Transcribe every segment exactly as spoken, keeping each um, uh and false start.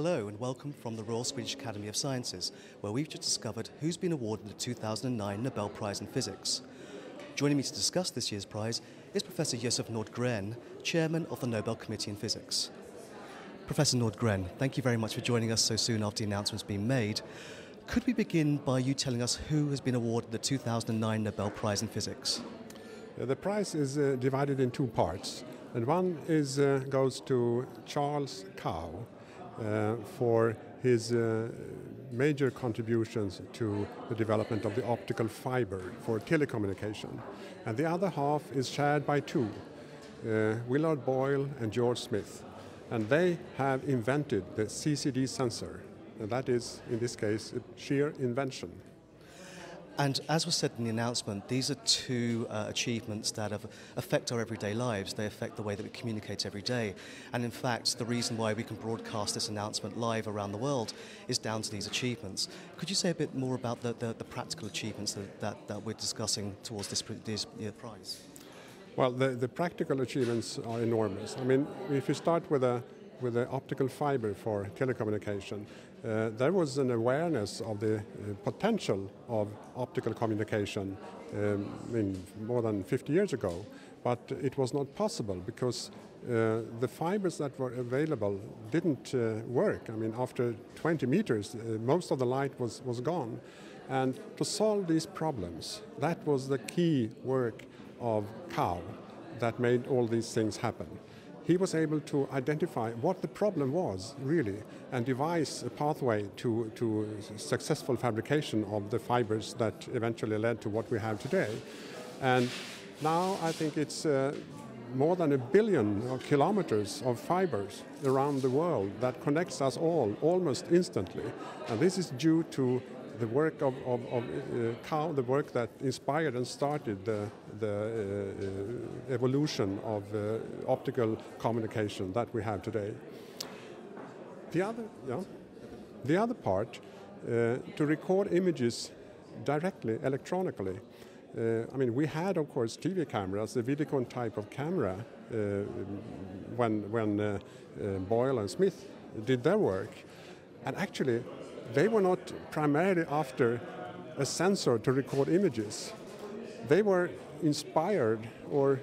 Hello and welcome from the Royal Swedish Academy of Sciences, where we've just discovered who's been awarded the two thousand nine Nobel Prize in Physics. Joining me to discuss this year's prize is Professor Joseph Nordgren, Chairman of the Nobel Committee in Physics. Professor Nordgren, thank you very much for joining us so soon after the announcement's been made. Could we begin by you telling us who has been awarded the two thousand nine Nobel Prize in Physics? Uh, the prize is uh, divided in two parts, and one is uh, goes to Charles Kao, Uh, for his uh, major contributions to the development of the optical fiber for telecommunication. And the other half is shared by two, uh, Willard Boyle and George Smith. And they have invented the C C D sensor. And that is, in this case, a sheer invention. And as was said in the announcement, these are two uh, achievements that have, affect our everyday lives. They affect the way that we communicate every day. And in fact, the reason why we can broadcast this announcement live around the world is down to these achievements. Could you say a bit more about the, the, the practical achievements that, that, that we're discussing towards this, this yeah, prize? Well, the, the practical achievements are enormous. I mean, if you start with a with the optical fiber for telecommunication, uh, there was an awareness of the uh, potential of optical communication um, in more than fifty years ago, but it was not possible because uh, the fibers that were available didn't uh, work. I mean, after twenty meters, uh, most of the light was, was gone. And to solve these problems, that was the key work of Kao that made all these things happen. He was able to identify what the problem was, really, and devise a pathway to, to successful fabrication of the fibers that eventually led to what we have today. And now I think it's uh, more than a billion kilometers of fibers around the world that connects us all almost instantly. And this is due to the work of, of, of uh, Kao, the work that inspired and started the, the uh, uh, evolution of uh, optical communication that we have today. The other, yeah, the other part, uh, to record images directly, electronically. Uh, I mean, we had, of course, T V cameras, the Vidicon type of camera, uh, when, when uh, uh, Boyle and Smith did their work, and actually, they were not primarily after a sensor to record images. They were inspired or,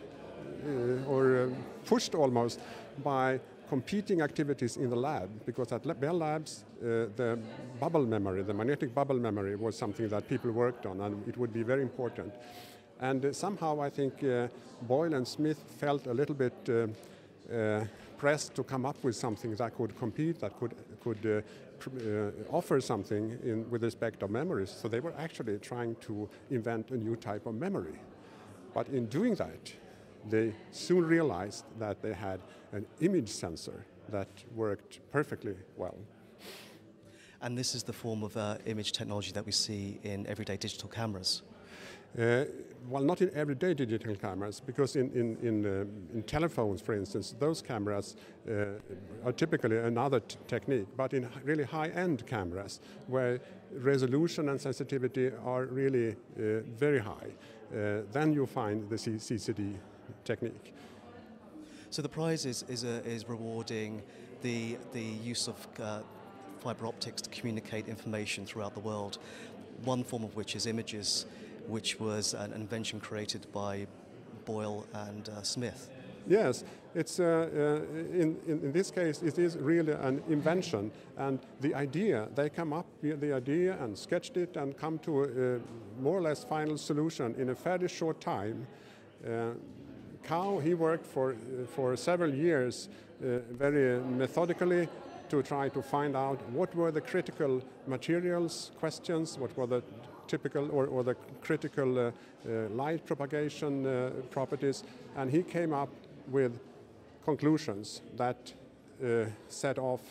uh, or uh, pushed almost by competing activities in the lab, because at Bell Labs, uh, the bubble memory, the magnetic bubble memory was something that people worked on, and it would be very important. And uh, somehow I think uh, Boyle and Smith felt a little bit uh, Uh, pressed to come up with something that could compete, that could could uh, pr uh, offer something in with respect of memories. So they were actually trying to invent a new type of memory. But in doing that, they soon realized that they had an image sensor that worked perfectly well. And this is the form of uh, image technology that we see in everyday digital cameras. Uh, well, not in everyday digital cameras, because in, in, in, uh, in telephones, for instance, those cameras uh, are typically another t technique, but in really high-end cameras, where resolution and sensitivity are really uh, very high, uh, then you find the C C D technique. So the prize is, is, uh, is rewarding the, the use of uh, fiber optics to communicate information throughout the world, one form of which is images, which was an invention created by Boyle and uh, Smith. Yes, it's, uh, uh, in, in this case it is really an invention, and the idea, they come up with the idea and sketched it and come to a, a more or less final solution in a fairly short time. Uh, Kao, he worked for, uh, for several years uh, very methodically, to try to find out what were the critical materials questions, what were the typical or, or the critical uh, uh, light propagation uh, properties, and he came up with conclusions that uh, set off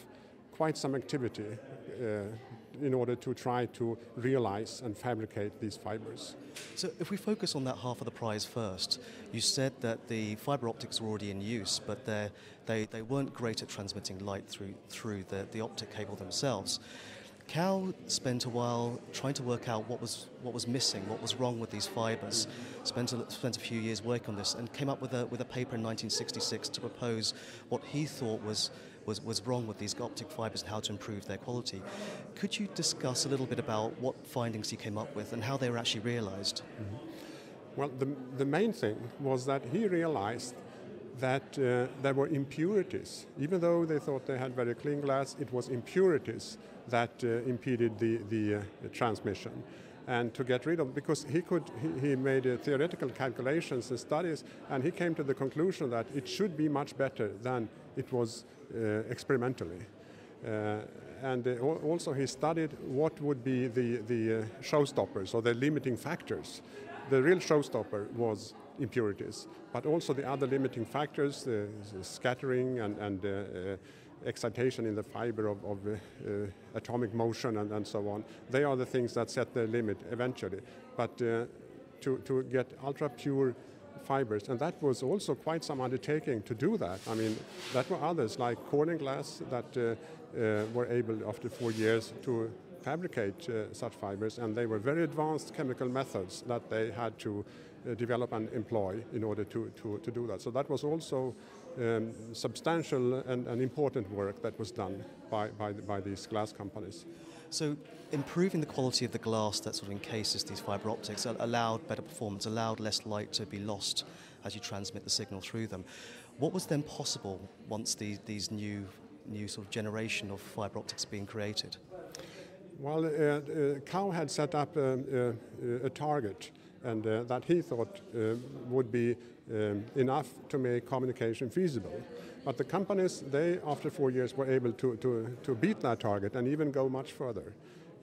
quite some activity uh, in order to try to realize and fabricate these fibers. So if we focus on that half of the prize first, you said that the fiber optics were already in use, but they, they weren't great at transmitting light through, through the, the optic cable themselves. Kao spent a while trying to work out what was, what was missing, what was wrong with these fibers, spent a, spent a few years working on this, and came up with a, with a paper in nineteen sixty-six to propose what he thought was was, was wrong with these optic fibers and how to improve their quality. Could you discuss a little bit about what findings you came up with and how they were actually realized? Mm-hmm. Well, the, the main thing was that he realized that uh, there were impurities. Even though they thought they had very clean glass, it was impurities that uh, impeded the, the uh, transmission. And to get rid of, because he could, he, he made uh, theoretical calculations and studies, and he came to the conclusion that it should be much better than it was uh, experimentally. Uh, and uh, also he studied what would be the, the uh, showstoppers, or the limiting factors. The real showstopper was impurities, but also the other limiting factors, the, the scattering and, and uh, uh, excitation in the fiber of, of uh, uh, atomic motion and, and so on. They are the things that set the limit eventually. But uh, to, to get ultra-pure fibers, and that was also quite some undertaking to do that. I mean, that were others like Corning Glass that uh, uh, were able after four years to fabricate uh, such fibers, and they were very advanced chemical methods that they had to uh, develop and employ in order to, to, to do that. So that was also um, substantial and, and important work that was done by, by, by these glass companies. So improving the quality of the glass that sort of encases these fiber optics allowed better performance, allowed less light to be lost as you transmit the signal through them. What was then possible once the, these new, new sort of generation of fiber optics being created? Well, uh, uh, Kao had set up um, uh, a target, and uh, that he thought uh, would be um, enough to make communication feasible. But the companies, they, after four years, were able to, to, to beat that target and even go much further.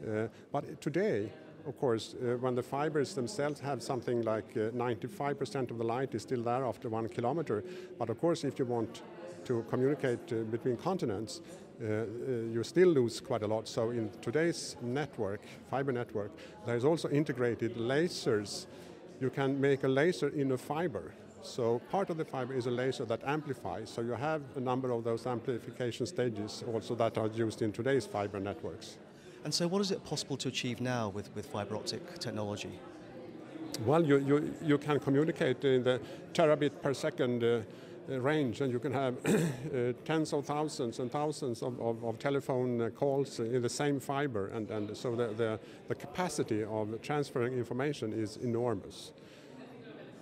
Uh, but today, of course, uh, when the fibers themselves have something like ninety-five percent uh, of the light is still there after one kilometer, but of course, if you want to communicate uh, between continents, uh, uh, you still lose quite a lot. So in today's network, fiber network, there's also integrated lasers. You can make a laser in a fiber. So part of the fiber is a laser that amplifies. So you have a number of those amplification stages also that are used in today's fiber networks. And so what is it possible to achieve now with, with fiber optic technology? Well, you, you, you can communicate in the terabit per second uh, range, and you can have uh, tens of thousands and thousands of, of, of telephone calls in the same fiber, and, and so the, the, the capacity of transferring information is enormous.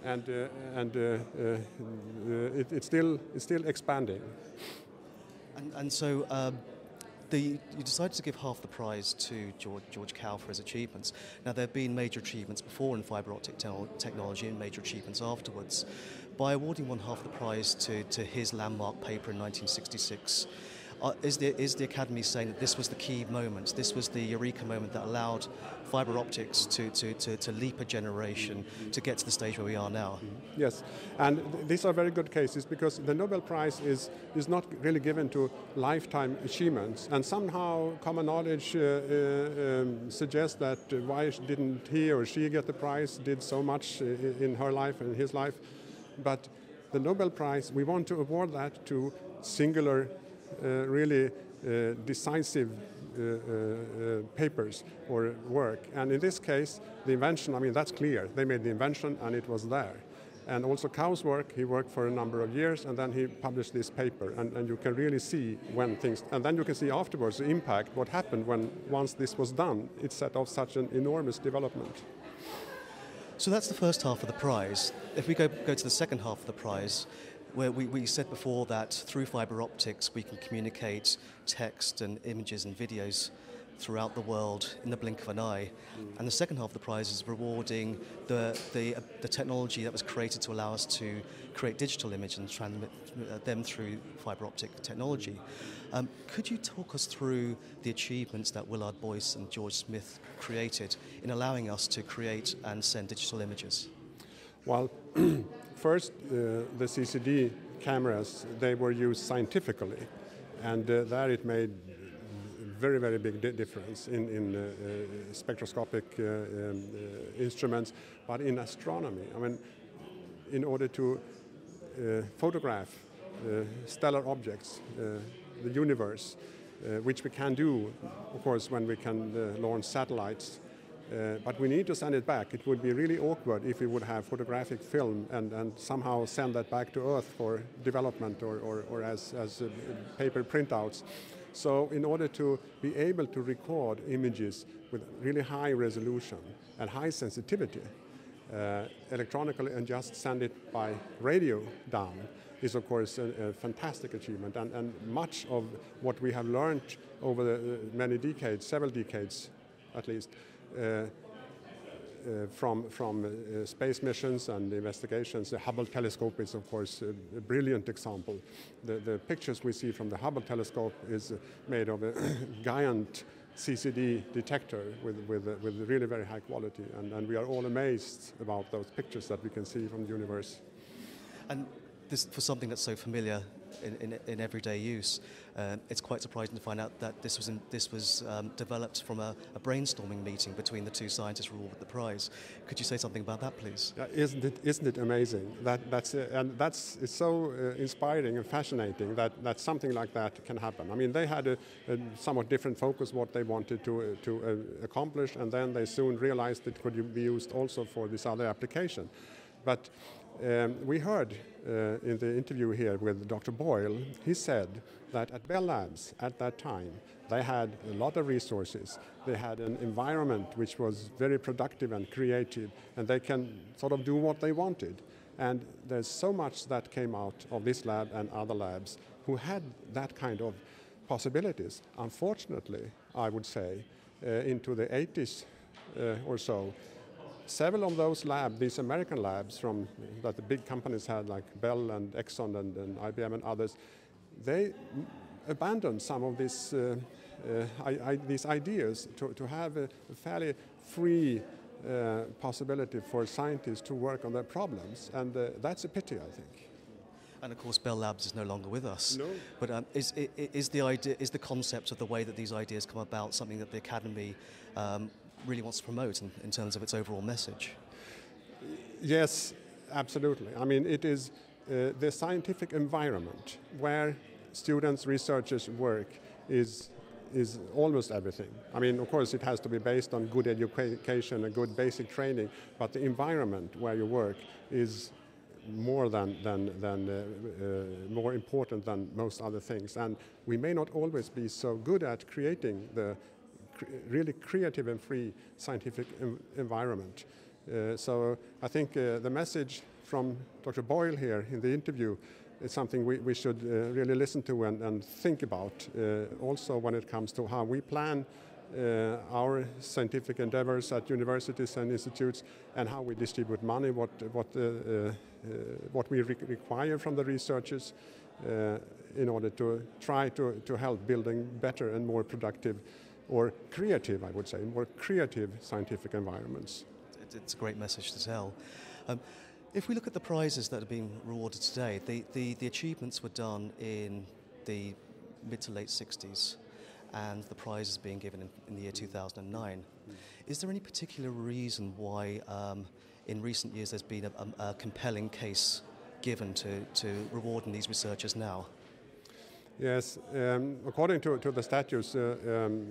And, uh, and uh, uh, it, it's, still, it's still expanding. And, and so um, the, you decided to give half the prize to George, George Kao for his achievements. Now there have been major achievements before in fiber optic te technology and major achievements afterwards. By awarding one half the prize to, to his landmark paper in nineteen sixty-six, uh, is, the, is the Academy saying that this was the key moment, this was the eureka moment that allowed fiber optics to, to, to, to leap a generation to get to the stage where we are now? Yes, and th these are very good cases, because the Nobel Prize is, is not really given to lifetime achievements, and somehow common knowledge uh, uh, um, suggests that why didn't he or she get the prize, did so much in her life and his life. But the Nobel Prize, we want to award that to singular, uh, really uh, decisive uh, uh, papers or work. And in this case, the invention, I mean, that's clear. They made the invention and it was there. And also Kao's work, he worked for a number of years, and then he published this paper. And, and you can really see when things, and then you can see afterwards the impact, what happened when once this was done, it set off such an enormous development. So that's the first half of the prize. If we go, go to the second half of the prize, where we, we said before that through fiber optics we can communicate text and images and videos throughout the world in the blink of an eye. Mm. And the second half of the prize is rewarding the, the, uh, the technology that was created to allow us to create digital images and transmit them through fiber optic technology. Um, could you talk us through the achievements that Willard Boyle and George Smith created in allowing us to create and send digital images? Well, first, uh, the C C D cameras, they were used scientifically, and uh, there it made very, very big di difference in, in uh, uh, spectroscopic uh, um, uh, instruments. But in astronomy, I mean, in order to uh, photograph uh, stellar objects, uh, the universe, uh, which we can do, of course, when we can uh, launch satellites, Uh, but we need to send it back. It would be really awkward if we would have photographic film and, and somehow send that back to Earth for development or, or, or as, as uh, paper printouts. So in order to be able to record images with really high resolution and high sensitivity, uh, electronically and just send it by radio down is of course a, a fantastic achievement, and, and much of what we have learned over the many decades, several decades at least, Uh, uh, from from uh, space missions and investigations. The Hubble Telescope is, of course, a, a brilliant example. The, the pictures we see from the Hubble Telescope is made of a giant C C D detector with, with, uh, with really very high quality, and, and we are all amazed about those pictures that we can see from the universe. And this, for something that's so familiar in, in, in everyday use, uh, it's quite surprising to find out that this was, in, this was um, developed from a, a brainstorming meeting between the two scientists who awarded the prize. Could you say something about that, please? Uh, isn't it, isn't it amazing? That, that's, uh, and that's, it's so uh, inspiring and fascinating that, that something like that can happen. I mean, they had a, a somewhat different focus, what they wanted to, uh, to uh, accomplish, and then they soon realized it could be used also for this other application. But Um, we heard uh, in the interview here with Doctor Boyle, he said that at Bell Labs at that time, they had a lot of resources. They had an environment which was very productive and creative, and they can sort of do what they wanted. And there's so much that came out of this lab and other labs who had that kind of possibilities. Unfortunately, I would say, uh, into the eighties uh, or so, several of those labs, these American labs from that the big companies had, like Bell and Exxon and, and I B M and others, they abandoned some of this, uh, uh, I, I, these ideas to, to have a fairly free uh, possibility for scientists to work on their problems, and uh, that's a pity, I think. And of course, Bell Labs is no longer with us. No. But um, is, is the idea, is the concept of the way that these ideas come about something that the Academy Um, really wants to promote in, in terms of its overall message? Yes, absolutely. I mean, it is uh, the scientific environment where students, researchers work is, is almost everything. I mean, of course, it has to be based on good education and good basic training, but the environment where you work is more than, than, than uh, uh, more important than most other things. And we may not always be so good at creating the really creative and free scientific environment. Uh, so I think uh, the message from Doctor Boyle here in the interview is something we, we should uh, really listen to and, and think about uh, also when it comes to how we plan uh, our scientific endeavors at universities and institutes, and how we distribute money, what, what, uh, uh, what we re require from the researchers uh, in order to try to, to help building better and more productive or creative, I would say, more creative scientific environments. It's a great message to tell. Um, if we look at the prizes that are being rewarded today, the, the, the achievements were done in the mid to late sixties, and the prize is being given in, in the year two thousand nine. Mm-hmm. Is there any particular reason why um, in recent years there's been a, a, a compelling case given to, to rewarding these researchers now? Yes, um, according to, to the statutes, uh, um,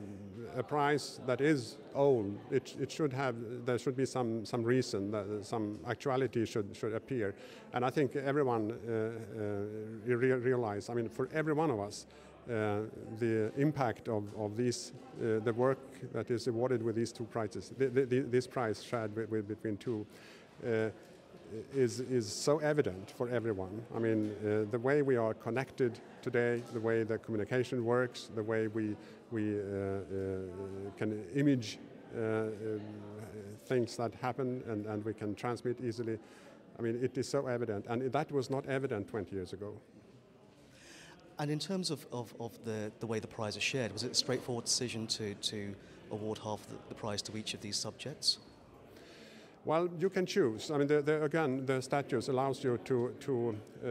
a prize that is old, it, it should have, there should be some, some reason, that some actuality should, should appear. And I think everyone uh, uh, re realize, I mean, for every one of us, uh, the impact of, of these, uh, the work that is awarded with these two prizes, the, the, the, this prize shared with, with between two, uh, Is, is so evident for everyone. I mean, uh, the way we are connected today, the way the communication works, the way we, we uh, uh, can image uh, uh, things that happen, and, and we can transmit easily. I mean, it is so evident, and that was not evident twenty years ago. And in terms of, of, of the, the way the prize is shared, was it a straightforward decision to, to award half the, the prize to each of these subjects? Well, you can choose. I mean, the, the, again, the statutes allows you to, to uh,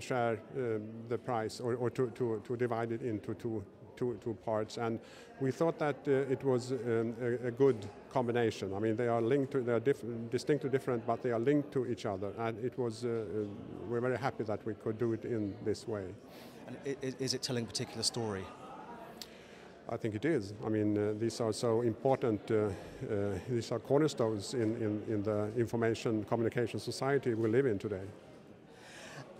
share uh, the prize, or, or to, to, to divide it into two, two, two parts. And we thought that uh, it was um, a, a good combination. I mean, they are linked to, they are diff distinctly different, but they are linked to each other. And it was, uh, we're very happy that we could do it in this way. And is it telling a particular story? I think it is. I mean, uh, these are so important, uh, uh, these are cornerstones in, in, in the information communication society we live in today.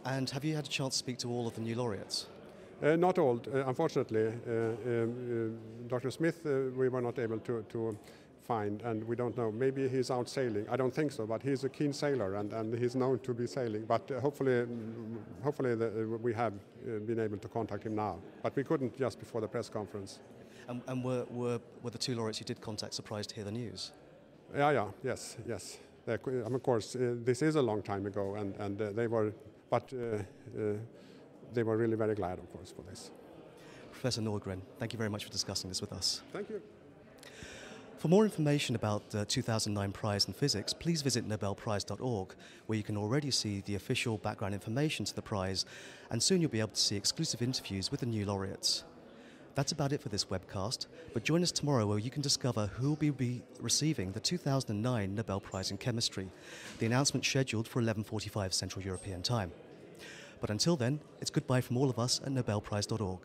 And have you had a chance to speak to all of the new laureates? Uh, not all, uh, unfortunately. Uh, uh, Doctor Smith, uh, we were not able to, to find, and we don't know. Maybe he's out sailing. I don't think so, but he's a keen sailor, and, and he's known to be sailing. But uh, hopefully, hopefully the, uh, we have uh, been able to contact him now. But we couldn't just before the press conference. And, and were, were, were the two laureates you did contact surprised to hear the news? Yeah, yeah, yes, yes. Uh, of course, uh, this is a long time ago, and, and uh, they were, but uh, uh, they were really very glad, of course, for this. Professor Nordgren, thank you very much for discussing this with us. Thank you. For more information about the two thousand nine Prize in Physics, please visit Nobel Prize dot org, where you can already see the official background information to the prize, and soon you'll be able to see exclusive interviews with the new laureates. That's about it for this webcast, but join us tomorrow where you can discover who will be receiving the two thousand nine Nobel Prize in Chemistry, the announcement scheduled for eleven forty-five Central European Time. But until then, it's goodbye from all of us at Nobel Prize dot org.